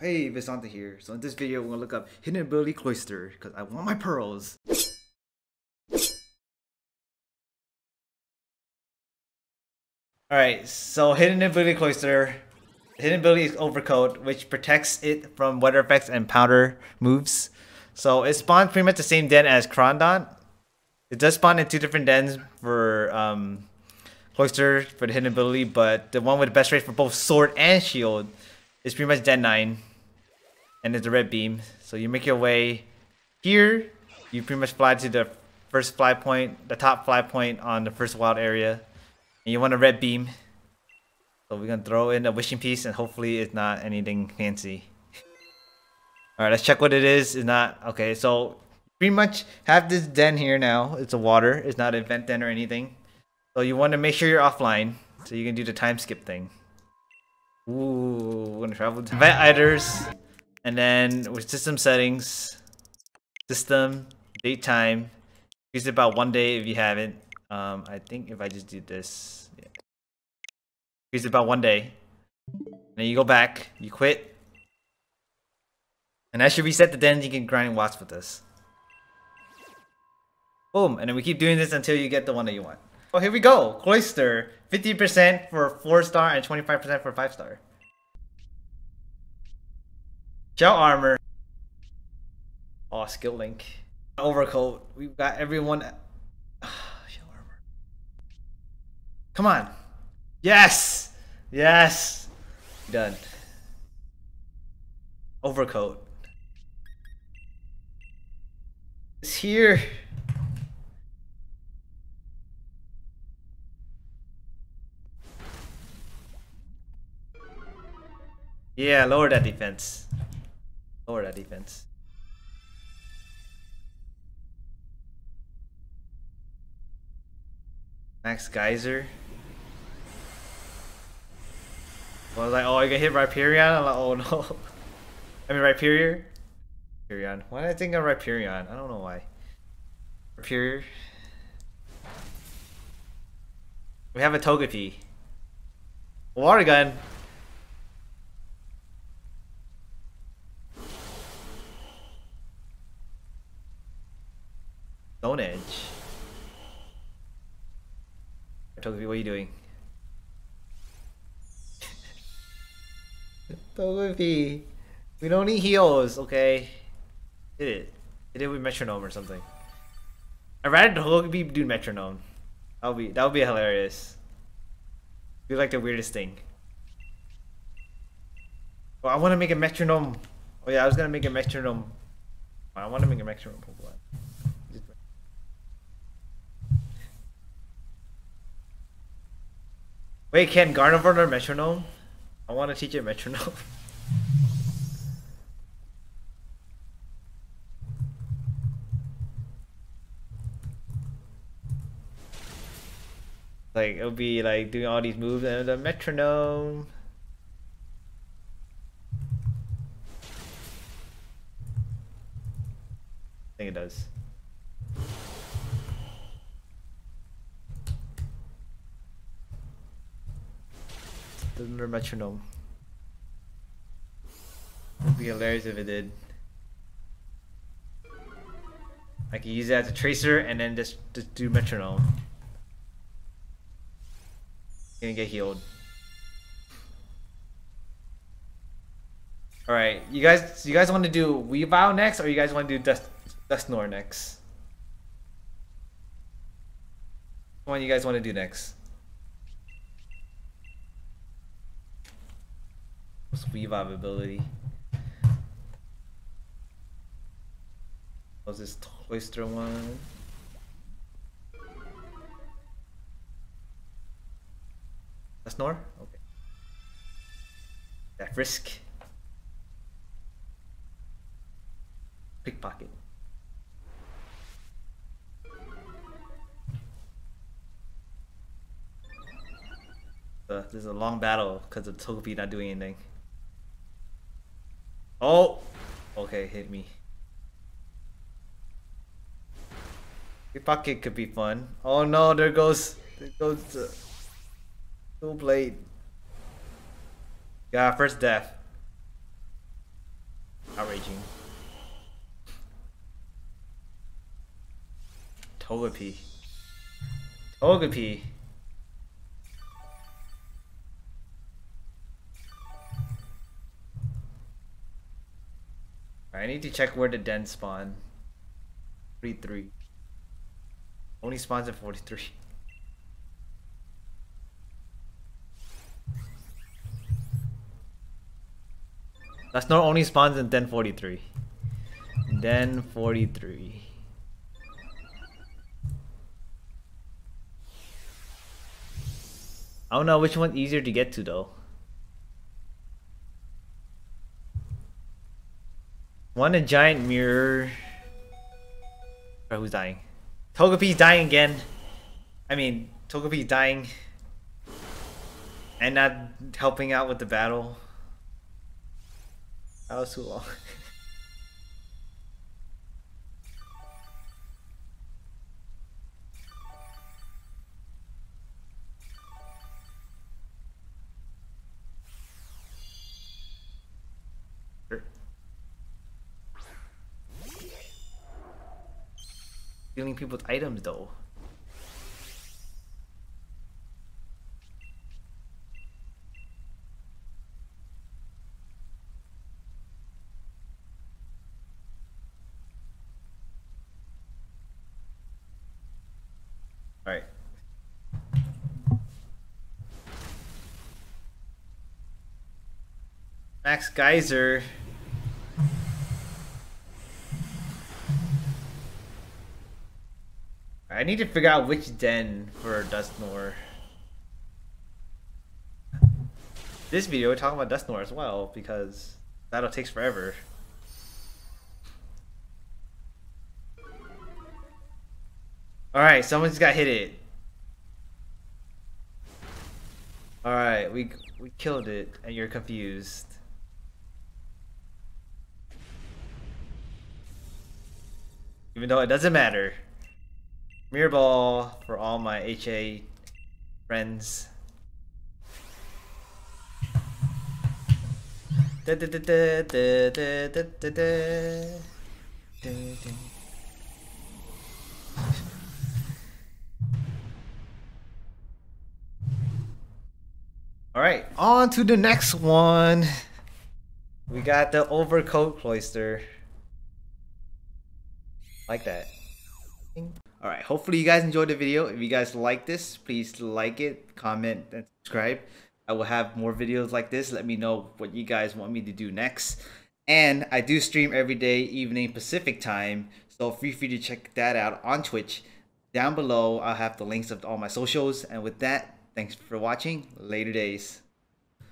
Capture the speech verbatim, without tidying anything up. Hey, Visanta here. So in this video, we're gonna look up hidden ability Cloyster because I want my pearls. All right, so hidden ability Cloyster. Hidden ability is Overcoat, which protects it from weather effects and powder moves. So it spawns pretty much the same den as Crondon. It does spawn in two different dens for um, Cloyster for the hidden ability, but the one with the best rate for both sword and shield is pretty much den nine. And it's a red beam. So you make your way here. You pretty much fly to the first fly point, the top fly point on the first wild area. And you want a red beam. So we're gonna throw in a wishing piece and hopefully it's not anything fancy. Alright, let's check what it is. It's not. Okay, so pretty much have this den here now. It's a water. It's not an event den or anything. So you want to make sure you're offline. So you can do the time skip thing. Ooh, we're gonna travel to event items. And then with system settings. System, date time. Use it about one day if you haven't. Um, I think if I just do this. Yeah. It's about one day. And then you go back, you quit. And that should reset the den. You can grind watts with this. Boom. And then we keep doing this until you get the one that you want. Oh, here we go. Cloyster. fifty percent for four star and twenty-five percent for five star. Shell armor. Oh, skill link. Overcoat. We've got everyone. Shell armor. Come on. Yes! Yes! Done. Overcoat. It's here! Yeah, lower that defense. Lower that defense. Max Geyser. I was like, oh, you're gonna hit Rhyperior? I'm like, oh no. I mean, Rhyperior? Rhyperior. Why did I think of Rhyperior? I don't know why. Rhyperior. We have a Togepi. A water gun. Honedge. Togepi, what are you doing? Togepi, we don't need heals, okay? Hit it. Hit it with metronome or something. I'd rather Togepi do metronome. That'll be that would be hilarious. It'd be like the weirdest thing. Oh, I want to make a metronome. Oh yeah, I was gonna make a metronome. I want to make a metronome. Wait, can Garnivern or metronome? I want to teach you metronome. Like, it'll be like doing all these moves and the metronome. I think it does. The metronome. It'd be hilarious if it did. I could use it as a tracer and then just, just do metronome. Gonna get healed. All right, you guys. You guys want to do Weavile next, or you guys want to do Dust Dusknoir next? What one you guys want to do next? Weavile ability. What's this Cloyster one? Dusknoir? Okay. That risk. Pickpocket. Uh, this is a long battle because of Togepi not doing anything. Oh! Okay, hit me. Pickpocket could be fun. Oh no, there goes... There goes the... Dual blade. Yeah, first death. Outraging. Togepi. Togepi. I need to check where the den spawn. forty-three. Only spawns at forty-three. That's not only spawns in ten forty-three. ten forty-three. I don't know which one's easier to get to though. One a giant mirror. Bro, who's dying? Togepi's dying again. I mean, Togepi's dying. And not helping out with the battle. That was too long. Stealing people's items though. All right. Max Geyser. I need to figure out which den for Dusknoir. This video, we're talking about Dusknoir as well because battle takes forever. Alright, someone's got hit it. Alright, we we killed it and you're confused. Even though it doesn't matter. Mirror ball for all my H A friends. Da, da, da, da, da, da, da, da, da. Da, da. All right, on to the next one. We got the Overcoat Cloyster. Like that. Alright, hopefully you guys enjoyed the video. If you guys like this, please like it, comment, and subscribe. I will have more videos like this. Let me know what you guys want me to do next. And I do stream every day, evening Pacific time. So feel free to check that out on Twitch. Down below, I'll have the links of all my socials. And with that, thanks for watching. Later days.